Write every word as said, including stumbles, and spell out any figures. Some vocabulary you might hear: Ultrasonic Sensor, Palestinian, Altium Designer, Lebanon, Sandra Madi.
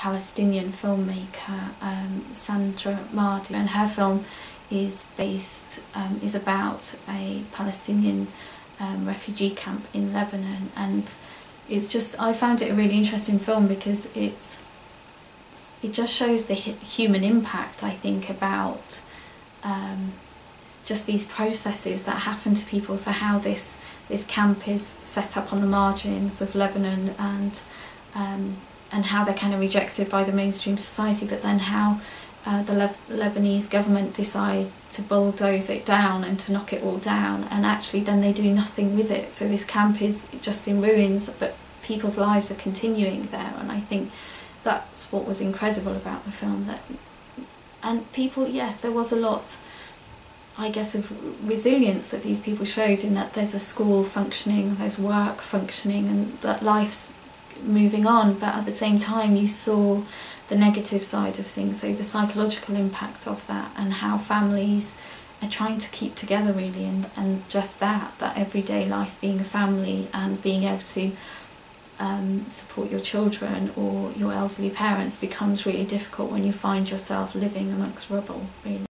Palestinian filmmaker, um, Sandra Madi, and her film is based, um, is about a Palestinian um, refugee camp in Lebanon, and it's just, I found it a really interesting film because it's, it just shows the human impact, I think, about um, just these processes that happen to people. So how this, this camp is set up on the margins of Lebanon, and um, and how they're kind of rejected by the mainstream society, but then how uh, the Le Lebanese government decide to bulldoze it down and to knock it all down, and actually then they do nothing with it. So this camp is just in ruins, but people's lives are continuing there, and I think that's what was incredible about the film. That, and people, yes, there was a lot, I guess, of resilience that these people showed, in that there's a school functioning, there's work functioning, and that life's moving on, but at the same time you saw the negative side of things, so the psychological impact of that, and how families are trying to keep together really, and, and just that, that everyday life, being a family and being able to Um, support your children or your elderly parents becomes really difficult when you find yourself living amongst rubble, really.